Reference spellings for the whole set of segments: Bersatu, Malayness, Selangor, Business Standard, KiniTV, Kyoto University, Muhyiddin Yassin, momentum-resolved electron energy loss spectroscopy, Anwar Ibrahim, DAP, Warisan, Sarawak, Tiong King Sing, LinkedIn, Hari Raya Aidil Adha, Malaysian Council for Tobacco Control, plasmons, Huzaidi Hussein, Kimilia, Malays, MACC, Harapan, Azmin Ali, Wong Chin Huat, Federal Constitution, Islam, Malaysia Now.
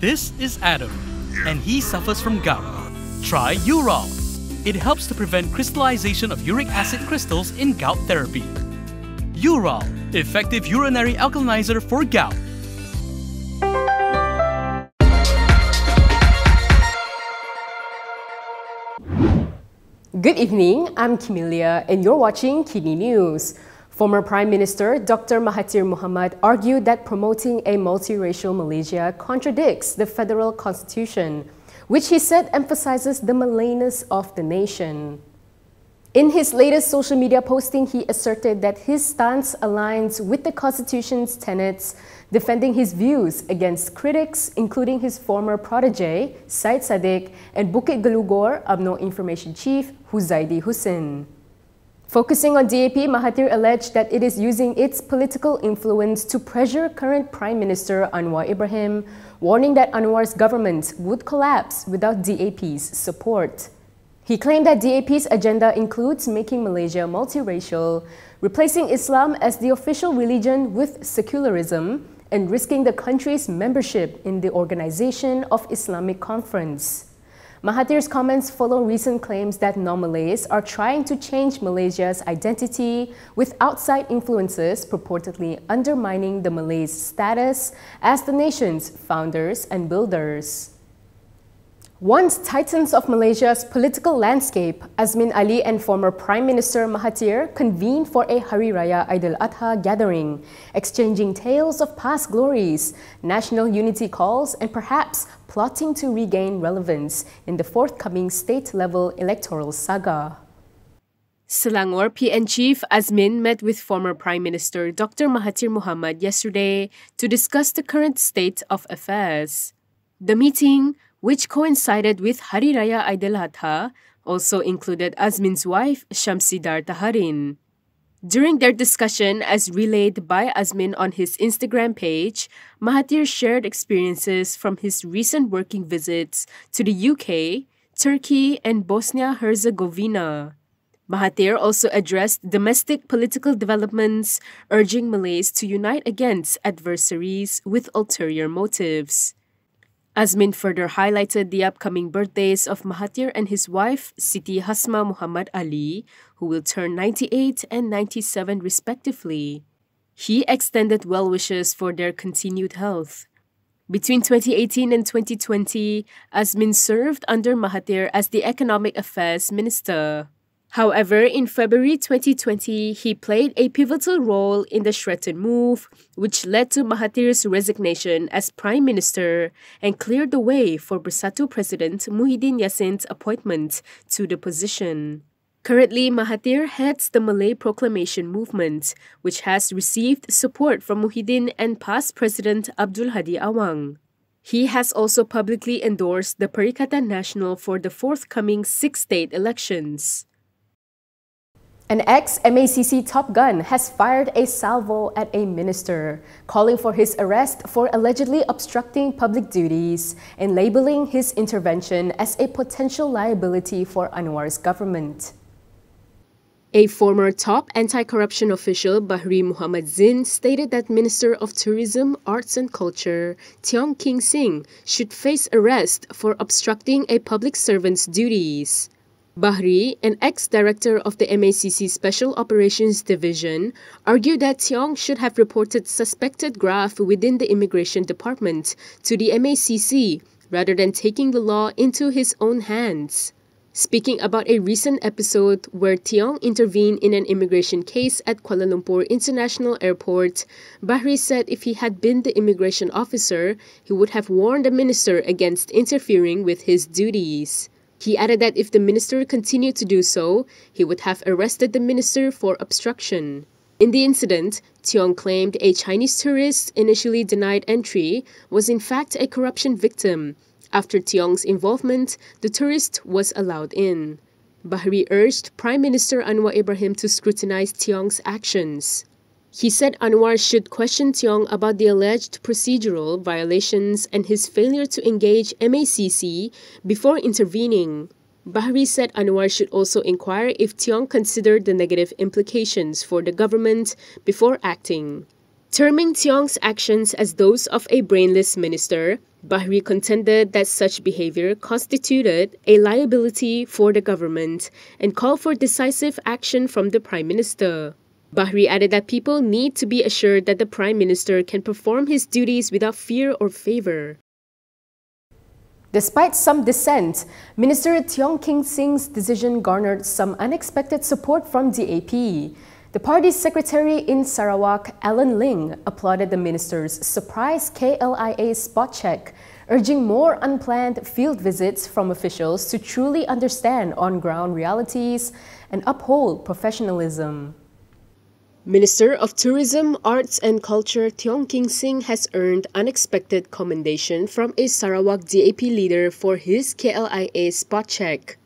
This is Adam, and he suffers from gout. Try Ural. It helps to prevent crystallization of uric acid crystals in gout therapy. Ural, effective urinary alkalinizer for gout. Good evening, I'm Kimilia and you're watching KiniNews. Former Prime Minister Dr. Mahathir Mohamad argued that promoting a multiracial Malaysia contradicts the federal constitution, which he said emphasizes the Malayness of the nation. In his latest social media posting, he asserted that his stance aligns with the Constitution's tenets, defending his views against critics, including his former protege, Syed Saddiq, and Bukit Gelugor UMNO Information Chief, Huzaidi Hussein. Focusing on DAP, Mahathir alleged that it is using its political influence to pressure current Prime Minister Anwar Ibrahim, warning that Anwar's government would collapse without DAP's support. He claimed that DAP's agenda includes making Malaysia multiracial, replacing Islam as the official religion with secularism, and risking the country's membership in the Organization of Islamic Conference. Mahathir's comments follow recent claims that non-Malays are trying to change Malaysia's identity with outside influences, purportedly undermining the Malays' status as the nation's founders and builders. Once titans of Malaysia's political landscape, Azmin Ali and former Prime Minister Mahathir convened for a Hari Raya Aidil Adha gathering, exchanging tales of past glories, national unity calls, and perhaps plotting to regain relevance in the forthcoming state-level electoral saga. Selangor PN Chief Azmin met with former Prime Minister Dr. Mahathir Mohamad yesterday to discuss the current state of affairs. The meeting, which coincided with Hari Raya Aidil Adha, also included Azmin's wife, Shamsidar Taharin. During their discussion, as relayed by Azmin on his Instagram page, Mahathir shared experiences from his recent working visits to the UK, Turkey, and Bosnia-Herzegovina. Mahathir also addressed domestic political developments, urging Malays to unite against adversaries with ulterior motives. Azmin further highlighted the upcoming birthdays of Mahathir and his wife, Siti Hasmah Mohamad Ali, who will turn 98 and 97 respectively. He extended well wishes for their continued health. Between 2018 and 2020, Azmin served under Mahathir as the Economic Affairs Minister. However, in February 2020, he played a pivotal role in the Sheraton move, which led to Mahathir's resignation as Prime Minister and cleared the way for Bersatu President Muhyiddin Yassin's appointment to the position. Currently, Mahathir heads the Malay Proclamation Movement, which has received support from Muhyiddin and past President Abdul Hadi Awang. He has also publicly endorsed the Perikatan Nasional for the forthcoming 6 state elections. An ex-MACC Top Gun has fired a salvo at a minister, calling for his arrest for allegedly obstructing public duties and labeling his intervention as a potential liability for Anwar's government. A former top anti-corruption official, Bahri Mohd Zin, stated that Minister of Tourism, Arts and Culture, Tiong King Sing, should face arrest for obstructing a public servant's duties. Bahri, an ex-director of the MACC Special Operations Division, argued that Tiong should have reported suspected graft within the Immigration Department to the MACC rather than taking the law into his own hands. Speaking about a recent episode where Tiong intervened in an immigration case at Kuala Lumpur International Airport, Bahri said if he had been the immigration officer, he would have warned the minister against interfering with his duties. He added that if the minister continued to do so, he would have arrested the minister for obstruction. In the incident, Tiong claimed a Chinese tourist initially denied entry was in fact a corruption victim. After Tiong's involvement, the tourist was allowed in. Bahri urged Prime Minister Anwar Ibrahim to scrutinize Tiong's actions. He said Anwar should question Tiong about the alleged procedural violations and his failure to engage MACC before intervening. Bahri said Anwar should also inquire if Tiong considered the negative implications for the government before acting. Terming Tiong's actions as those of a brainless minister, Bahri contended that such behavior constituted a liability for the government and called for decisive action from the Prime Minister. Bahri added that people need to be assured that the Prime Minister can perform his duties without fear or favour. Despite some dissent, Minister Tiong King Sing's decision garnered some unexpected support from DAP. The party's secretary in Sarawak, Ellen Ling, applauded the minister's surprise KLIA spot check, urging more unplanned field visits from officials to truly understand on-ground realities and uphold professionalism. Minister of Tourism, Arts and Culture Tiong King Sing has earned unexpected commendation from a Sarawak DAP leader for his KLIA spot check.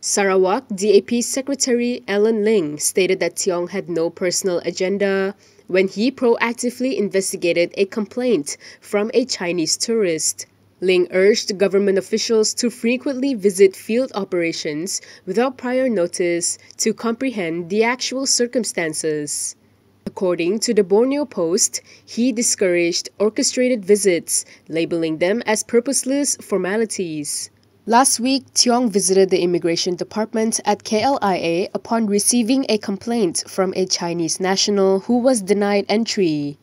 Sarawak DAP Secretary Ellen Ling stated that Tiong had no personal agenda when he proactively investigated a complaint from a Chinese tourist. Ling urged government officials to frequently visit field operations without prior notice to comprehend the actual circumstances. According to the Borneo Post, he discouraged orchestrated visits, labeling them as purposeless formalities. Last week, Tiong visited the Immigration Department at KLIA upon receiving a complaint from a Chinese national who was denied entry.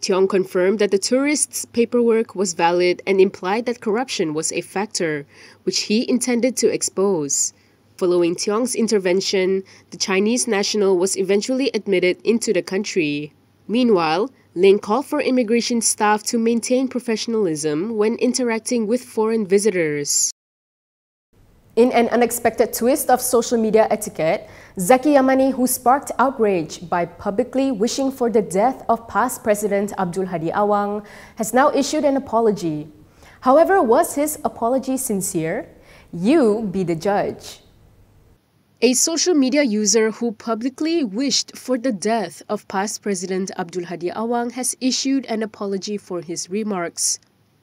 Tiong confirmed that the tourist's paperwork was valid and implied that corruption was a factor, which he intended to expose. Following Tiong's intervention, the Chinese national was eventually admitted into the country. Meanwhile, Ling called for immigration staff to maintain professionalism when interacting with foreign visitors. In an unexpected twist of social media etiquette, Zaki Yamani, who sparked outrage by publicly wishing for the death of past President Abdul Hadi Awang, has now issued an apology. However, was his apology sincere? You be the judge. A social media user who publicly wished for the death of past President Abdul Hadi Awang has issued an apology for his remarks.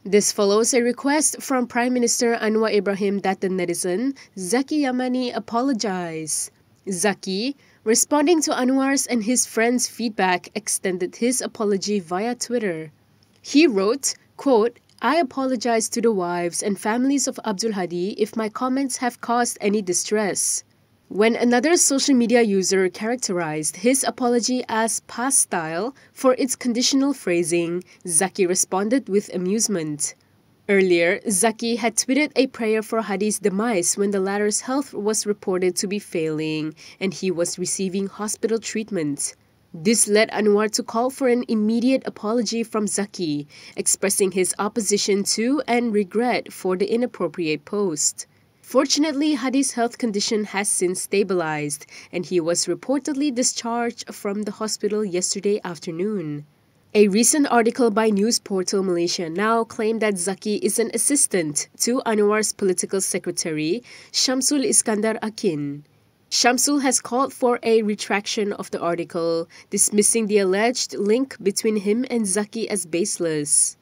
This follows a request from Prime Minister Anwar Ibrahim that the netizen, Zaki Yamani, apologize. Zaki, responding to Anwar's and his friends' feedback, extended his apology via Twitter. He wrote, quote, "I apologize to the wives and families of Abdul Hadi if my comments have caused any distress." When another social media user characterized his apology as past style for its conditional phrasing, Zaki responded with amusement. Earlier, Zaki had tweeted a prayer for Hadi's demise when the latter's health was reported to be failing and he was receiving hospital treatment. This led Anwar to call for an immediate apology from Zaki, expressing his opposition to and regret for the inappropriate post. Fortunately, Hadi's health condition has since stabilized, and he was reportedly discharged from the hospital yesterday afternoon. A recent article by news portal Malaysia Now claimed that Zaki is an assistant to Anwar's political secretary, Shamsul Iskandar Akin. Shamsul has called for a retraction of the article, dismissing the alleged link between him and Zaki as baseless.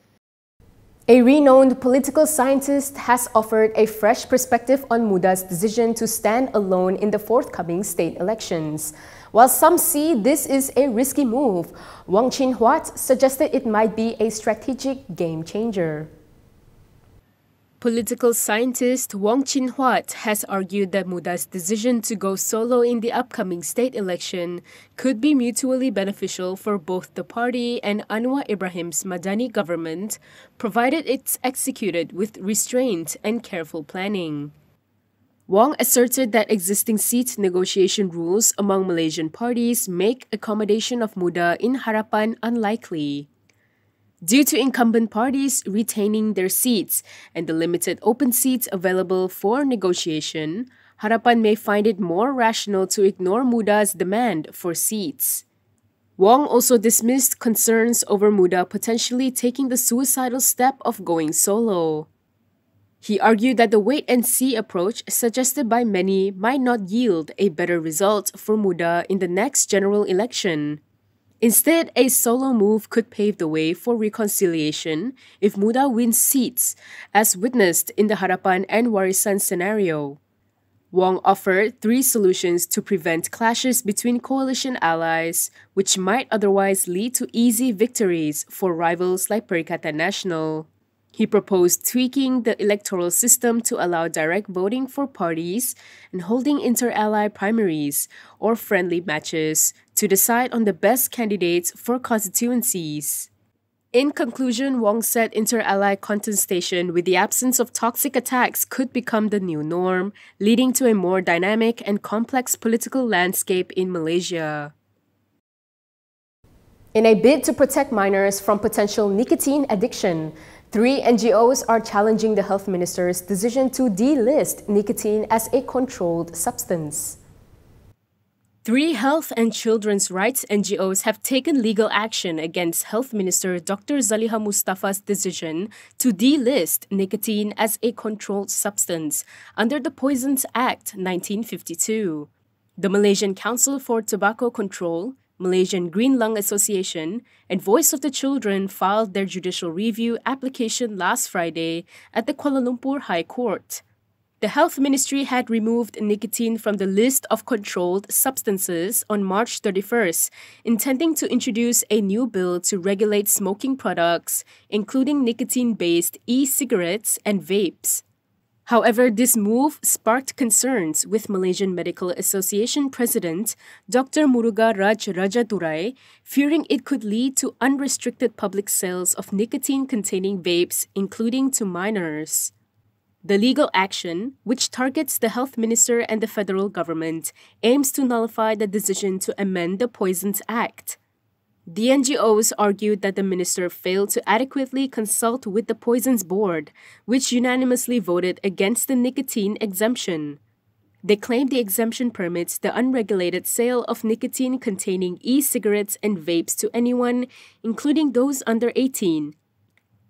A renowned political scientist has offered a fresh perspective on Muda's decision to stand alone in the forthcoming state elections. While some see this is a risky move, Wong Chin Huat suggested it might be a strategic game changer. Political scientist Wong Chin Huat has argued that Muda's decision to go solo in the upcoming state election could be mutually beneficial for both the party and Anwar Ibrahim's Madani government, provided it's executed with restraint and careful planning. Wong asserted that existing seat negotiation rules among Malaysian parties make accommodation of Muda in Harapan unlikely, due to incumbent parties retaining their seats and the limited open seats available for negotiation. Harapan may find it more rational to ignore Muda's demand for seats. Wong also dismissed concerns over Muda potentially taking the suicidal step of going solo. He argued that the wait-and-see approach suggested by many might not yield a better result for Muda in the next general election. Instead, a solo move could pave the way for reconciliation if Muda wins seats, as witnessed in the Harapan and Warisan scenario. Wong offered three solutions to prevent clashes between coalition allies, which might otherwise lead to easy victories for rivals like Perikatan Nasional. He proposed tweaking the electoral system to allow direct voting for parties and holding inter-ally primaries or friendly matches to decide on the best candidates for constituencies. In conclusion, Wong said inter-ally contestation with the absence of toxic attacks could become the new norm, leading to a more dynamic and complex political landscape in Malaysia. In a bid to protect minors from potential nicotine addiction, three NGOs are challenging the health minister's decision to delist nicotine as a controlled substance. Three health and children's rights NGOs have taken legal action against Health Minister Dr. Zaliha Mustafa's decision to delist nicotine as a controlled substance under the Poisons Act 1952. The Malaysian Council for Tobacco Control, Malaysian Green Lung Association, and Voice of the Children filed their judicial review application last Friday at the Kuala Lumpur High Court. The Health Ministry had removed nicotine from the list of controlled substances on March 31st, intending to introduce a new bill to regulate smoking products, including nicotine-based e-cigarettes and vapes. However, this move sparked concerns with Malaysian Medical Association President Dr. Muruga Raj Rajadurai, fearing it could lead to unrestricted public sales of nicotine-containing vapes, including to minors. The legal action, which targets the health minister and the federal government, aims to nullify the decision to amend the Poisons Act. The NGOs argued that the minister failed to adequately consult with the Poisons Board, which unanimously voted against the nicotine exemption. They claimed the exemption permits the unregulated sale of nicotine-containing e-cigarettes and vapes to anyone, including those under 18.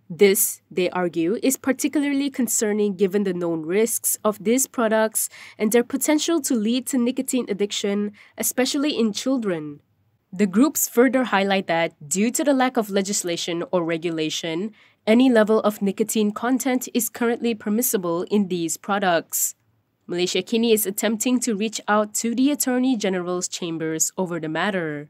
This, they argue, is particularly concerning given the known risks of these products and their potential to lead to nicotine addiction, especially in children. The groups further highlight that, due to the lack of legislation or regulation, any level of nicotine content is currently permissible in these products. Malaysia Kini is attempting to reach out to the Attorney General's chambers over the matter.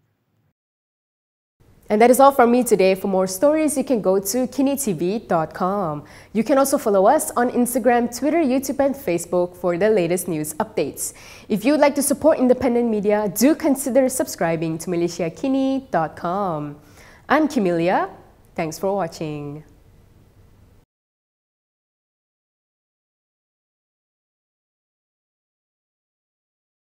And that is all from me today. For more stories, you can go to kinitv.com. You can also follow us on Instagram, Twitter, YouTube, and Facebook for the latest news updates. If you'd like to support independent media, do consider subscribing to MalaysiaKini.com. I'm Kimilia. Thanks for watching.